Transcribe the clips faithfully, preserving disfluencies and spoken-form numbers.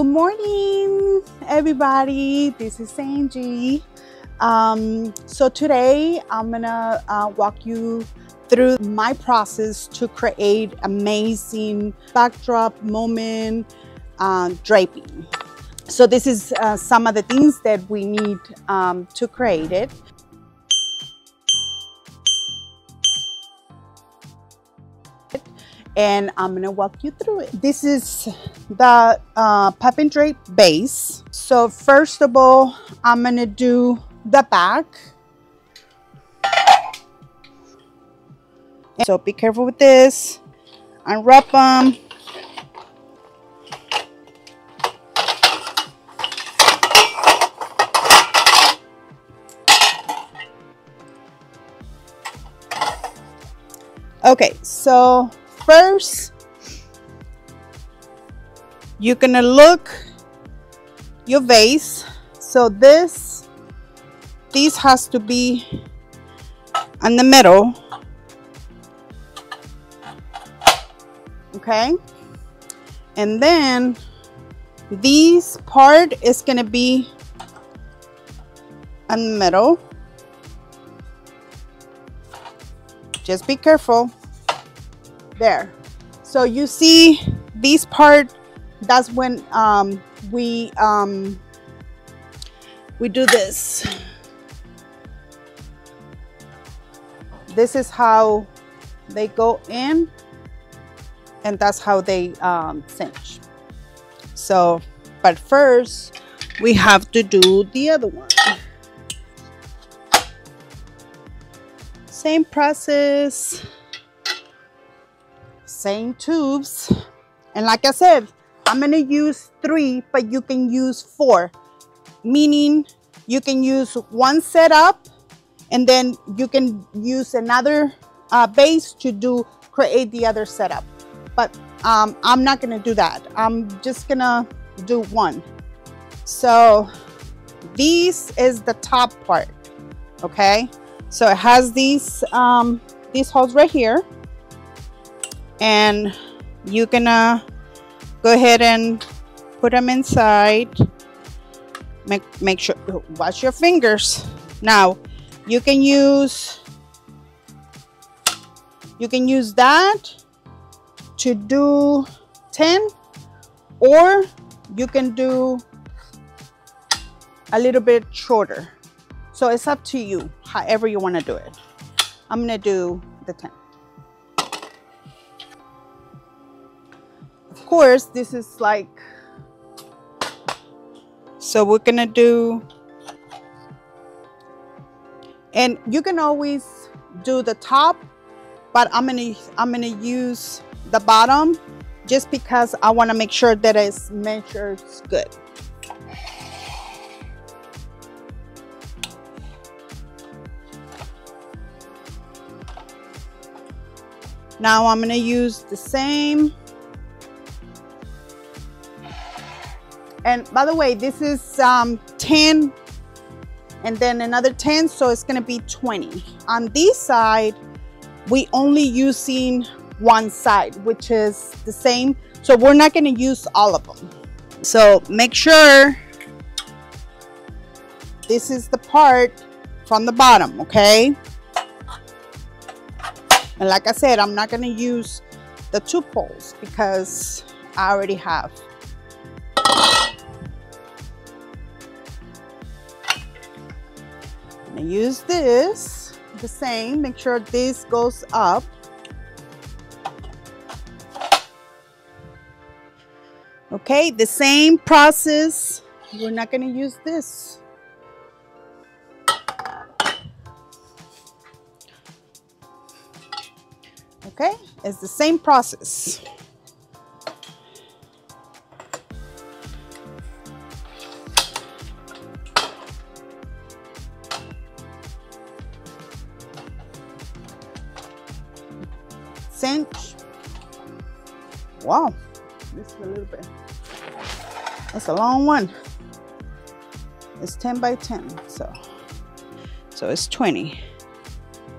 Good morning, everybody. This is Angie. Um, so today I'm gonna uh, walk you through my process to create amazing backdrop moment uh, draping. So this is uh, some of the things that we need um, to create it. And I'm gonna walk you through it. This is the uh, puff and drape base. So first of all, I'm gonna do the back. So be careful with this. Unwrap them. Okay, so first, you're gonna look your vase. So this, this has to be in the middle. Okay, and then this part is gonna be in the middle. Just be careful. There, so you see this part, that's when um, we um, we do this. This is how they go in, and that's how they um, cinch. So, but first we have to do the other one. Same process. Same tubes, and like I said, I'm gonna use three, but you can use four, meaning you can use one set up and then you can use another uh, base to do create the other setup. But um, I'm not gonna do that. I'm just gonna do one. So this is the top part, okay? So it has these um, these holes right here. And you're gonna go ahead and put them inside. Make, make sure, wash your fingers. Now, you can use, you can use that to do ten, or you can do a little bit shorter. So it's up to you, however you wanna do it. I'm gonna do the ten. Of course, this is like, so we're gonna do, and you can always do the top, but I'm gonna I'm gonna use the bottom just because I want to make sure that it's measured good. Now I'm gonna use the same. And by the way, this is um, ten and then another ten, so it's gonna be twenty. On this side, we only using one side, which is the same. So we're not gonna use all of them. So make sure this is the part from the bottom, okay? And like I said, I'm not gonna use the two poles because I already have. Use this the same, make sure this goes up. Okay, the same process. We're not going to use this. Okay, it's the same process. Cinch. Wow, this is a little bit, that's a long one. It's ten by ten, so so it's twenty.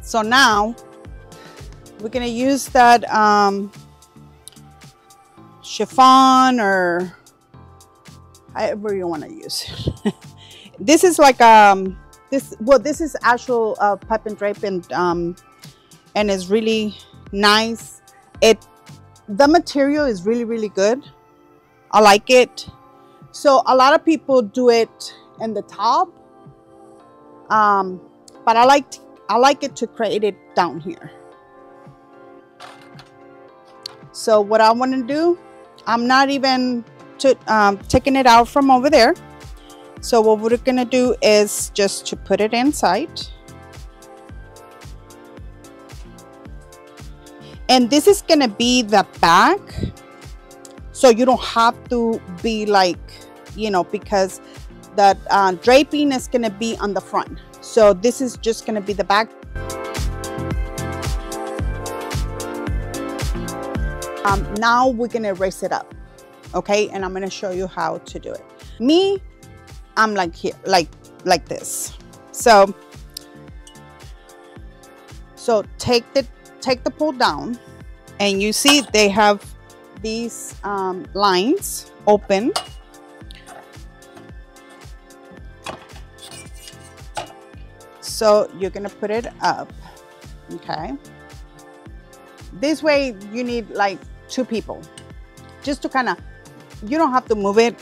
So now we're gonna use that um chiffon or however you want to use it. This is like um this well this is actual uh, pipe and drape, and um and it's really nice. It the material is really really good. I like it. So a lot of people do it in the top, um but I like to, I like it to create it down here. So what I want to do, I'm not even to, um, taking it out from over there. So what we're gonna do is just to put it inside. And this is gonna be the back. So you don't have to be like, you know, because the uh, draping is gonna be on the front. So this is just gonna be the back. Um, now we're gonna raise it up. Okay, and I'm gonna show you how to do it. Me, I'm like here, like like this. So, so take the take the pole down, and you see they have these um, lines open. So you're gonna put it up, okay? This way you need like two people, just to kind of, you don't have to move it,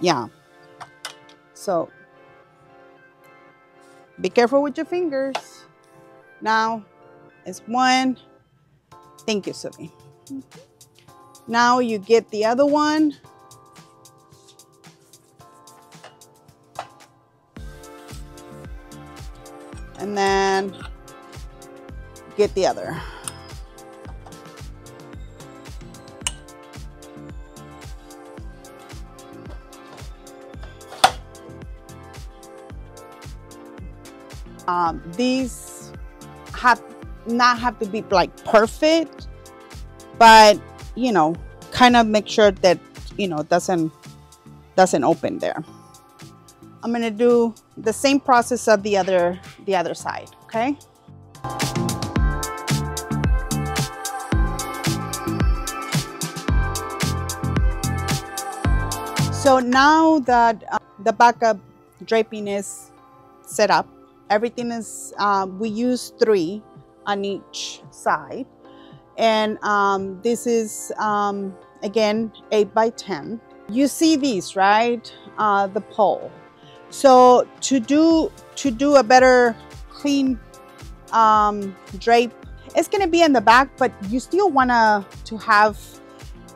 yeah. So be careful with your fingers. Now it's one. Thank you, Sophie. Now you get the other one. And then get the other. Um, these have not have to be like perfect, but you know, kind of make sure that, you know, doesn't doesn't open there. I'm gonna do the same process of the other the other side, okay? So now that uh, the backup draping is set up, everything is, uh, we use three on each side. And um, this is, um, again, eight by ten. You see these, right? Uh, the pole. So to do, to do a better clean um, drape, it's gonna be in the back, but you still wanna to have,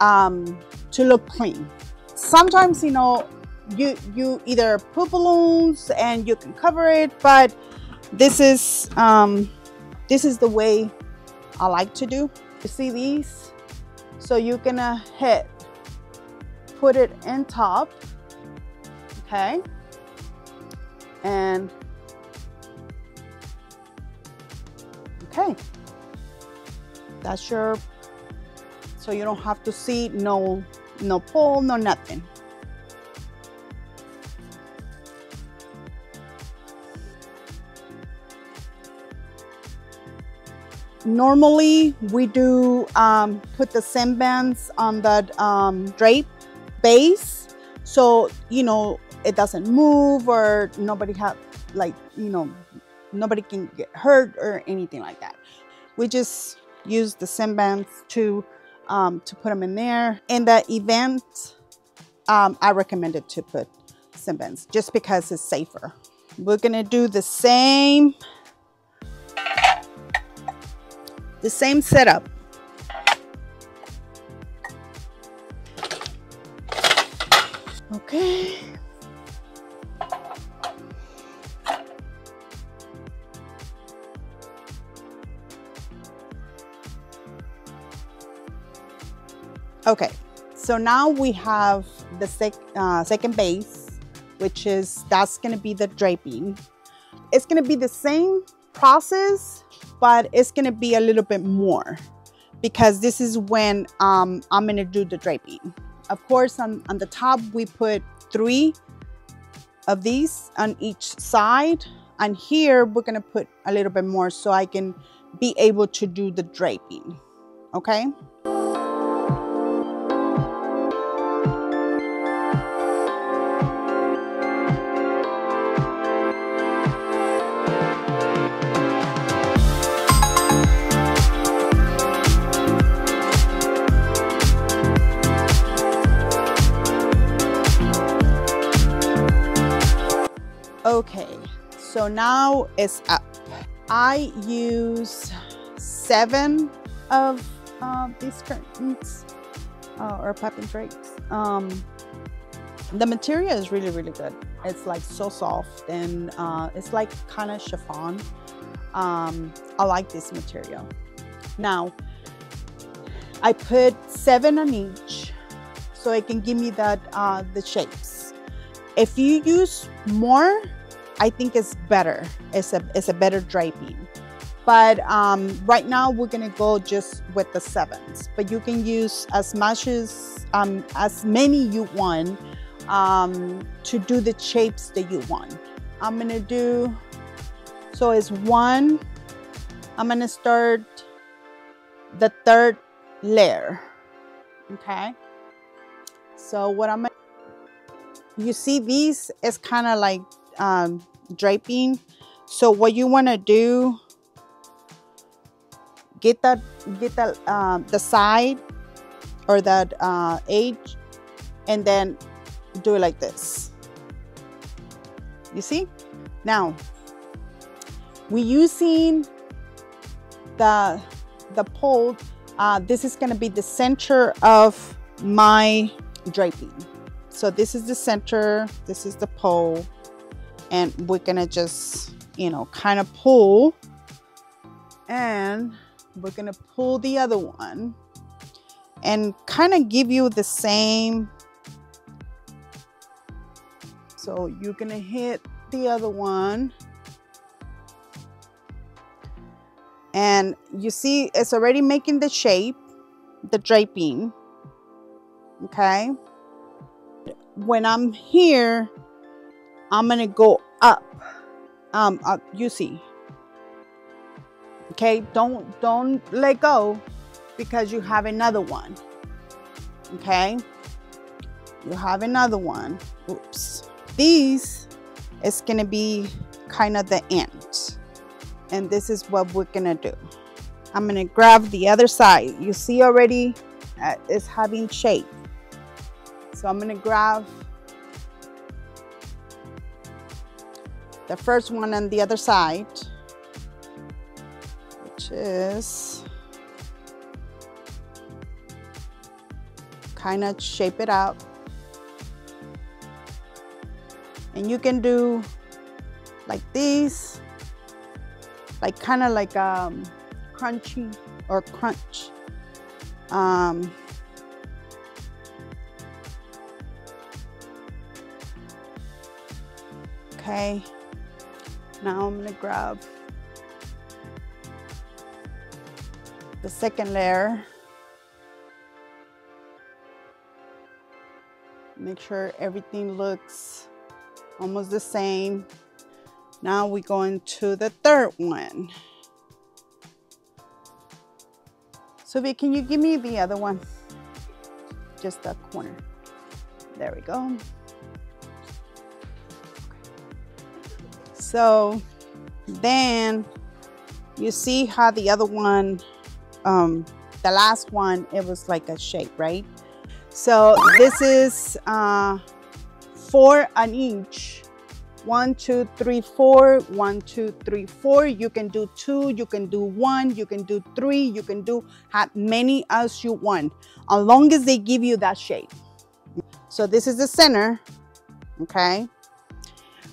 um, to look clean. Sometimes, you know, you you either put balloons and you can cover it, but this is um this is the way I like to do. You see these, so you're gonna hit put it in top, okay, and okay, that's your, so you don't have to see no no pole, no nothing. Normally we do um, put the seam bands on the um, drape base, so you know it doesn't move or nobody have like you know nobody can get hurt or anything like that. We just use the seam bands to um, to put them in there. In the event, um, I recommend it to put seam bands just because it's safer. We're gonna do the same. The same setup. Okay. Okay, so now we have the sec uh, second base, which is, that's gonna be the draping. It's gonna be the same process, but it's gonna be a little bit more because this is when um, I'm gonna do the draping. Of course, on, on the top, we put three of these on each side. And here, we're gonna put a little bit more so I can be able to do the draping, okay? Okay, so now it's up. I use seven of uh, these curtains uh, or pep and drapes. Um, the material is really, really good. It's like so soft, and uh, it's like kind of chiffon. Um, I like this material. Now, I put seven on each so it can give me that uh, the shapes. If you use more, I think it's better. It's a, it's a better draping. But um, right now we're gonna go just with the sevens, but you can use as much as, um, as many you want um, to do the shapes that you want. I'm gonna do, so it's one, I'm gonna start the third layer, okay? So what I'm, you see these is kind of like um, draping. So what you wanna do, get that, get that, uh, the side or that uh, edge, and then do it like this. You see? Now, we're using the, the pole. Uh, this is gonna be the center of my draping. So this is the center, this is the pole, and we're gonna just, you know, kind of pull, and we're gonna pull the other one and kind of give you the same. So you're gonna hit the other one, and you see it's already making the shape, the draping, okay? When I'm here, I'm gonna go up, um, up, you see. Okay, don't don't let go, because you have another one. Okay, you have another one. Oops. These is gonna be kind of the end, and this is what we're gonna do. I'm gonna grab the other side. You see already uh, it's having shape. So I'm gonna grab the first one on the other side. Just kind of shape it out, and you can do like this, like kind of like um, crunchy or crunch. Um, okay, now I'm gonna grab the second layer. Make sure everything looks almost the same. Now we go into the third one. Sylvia, can you give me the other one? Just that corner. There we go. So then you see how the other one, Um, the last one, it was like a shape, right? So this is uh, four on each. One, two, three, four. One, two, three, four. You can do two, you can do one, you can do three, you can do as many as you want, as long as they give you that shape. So this is the center, okay?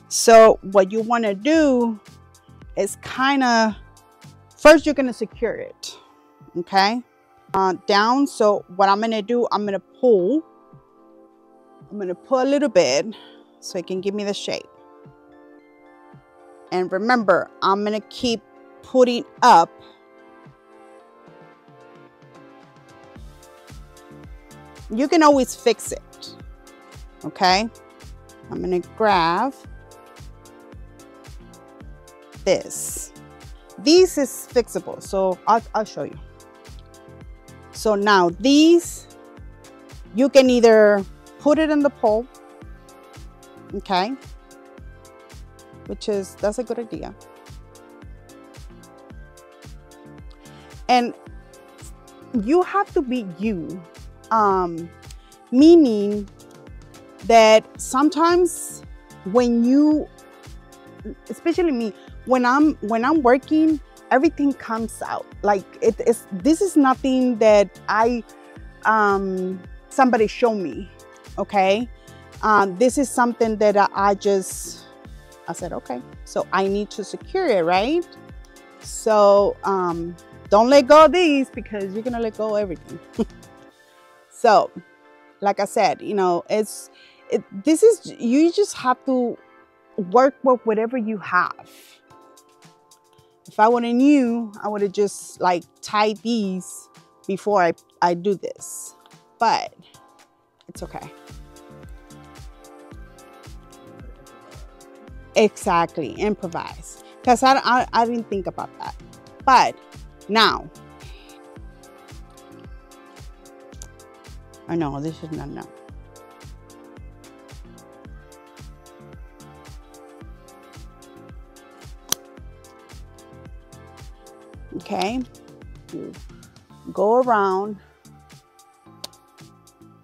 So what you wanna do is kinda, first you're gonna secure it. Okay, uh, down. So what I'm gonna do, I'm gonna pull. I'm gonna pull a little bit so it can give me the shape. And remember, I'm gonna keep putting up. You can always fix it, okay? I'm gonna grab this. This is fixable, so I'll, I'll show you. So now these, you can either put it in the pole, okay, which is, that's a good idea. And you have to be you, um, meaning that sometimes when you especially me, when I'm when I'm working, everything comes out. Like it is. This is nothing that I um, somebody showed me. Okay, um, this is something that I, I just I said okay. So I need to secure it, right? So um, don't let go of these, because you're gonna let go of everything. So, like I said, you know, it's it, this is you just have to work with whatever you have. If I would have knew, I would have just like tied these before I, I do this, but it's okay. Exactly, improvise. Because I, I, I didn't think about that. But now, oh no, this is not enough. Okay, you go around.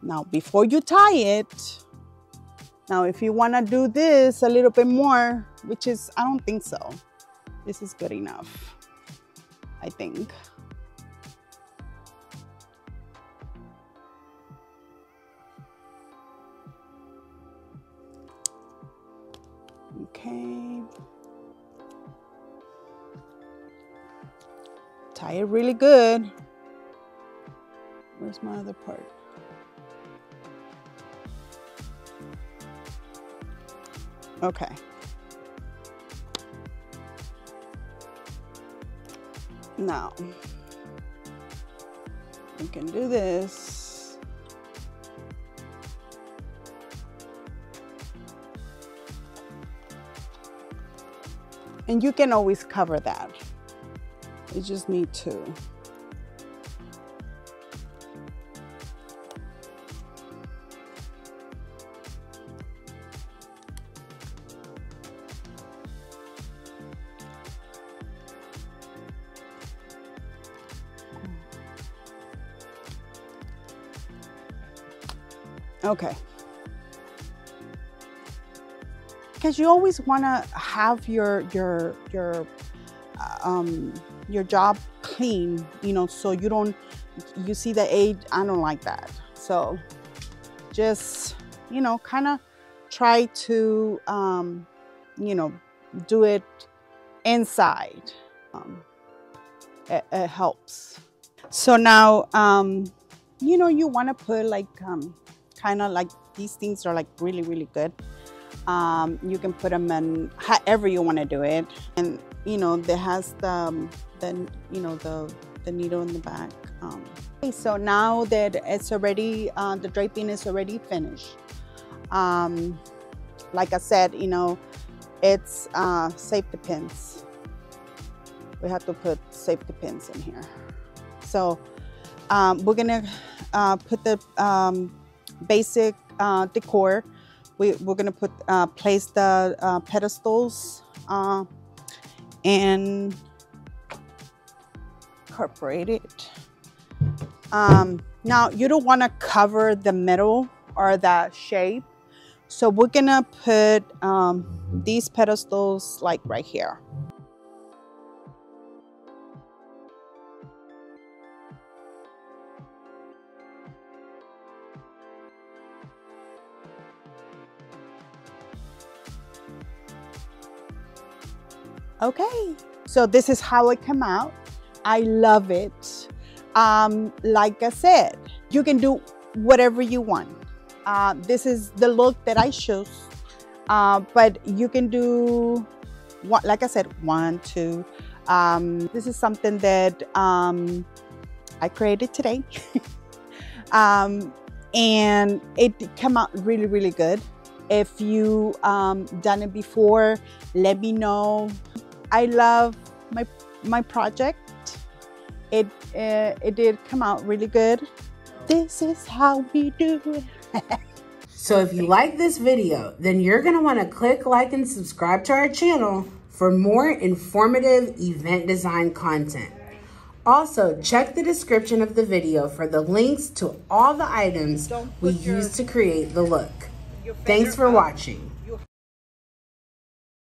Now, before you tie it, now if you want to do this a little bit more, which is, I don't think so. This is good enough, I think. Okay. Tie it really good. Where's my other part? Okay. Now, we can do this. And you can always cover that. You just need to. Okay. Because you always want to have your your your um, your job clean, you know, so you don't, you see the age, I don't like that. So just, you know, kind of try to, um, you know, do it inside. Um, it, it helps. So now, um, you know, you want to put like, um, kind of like these things are like really, really good. Um, you can put them in however you want to do it. And, you know, that has the, um, the you know, the, the needle in the back. Um, okay, so now that it's already, uh, the draping is already finished. Um, like I said, you know, it's uh, safety pins. We have to put safety pins in here. So um, we're gonna uh, put the, um, basic uh, decor. We, we're gonna put uh, place the uh, pedestals uh, and incorporate it. Um, now you don't want to cover the middle or that shape, so we're gonna put um, these pedestals like right here. Okay, so this is how it came out. I love it. Um, like I said, you can do whatever you want. Uh, this is the look that I chose, uh, but you can do, what, like I said, one, two. Um, this is something that um, I created today. um, and it came out really, really good. If you um, done it before, let me know. I love my my project. It uh, it did come out really good. This is how we do it. So if you like this video, then you're gonna wanna click like and subscribe to our channel for more informative event design content. Also, check the description of the video for the links to all the items we use to create the look. Thanks for watching.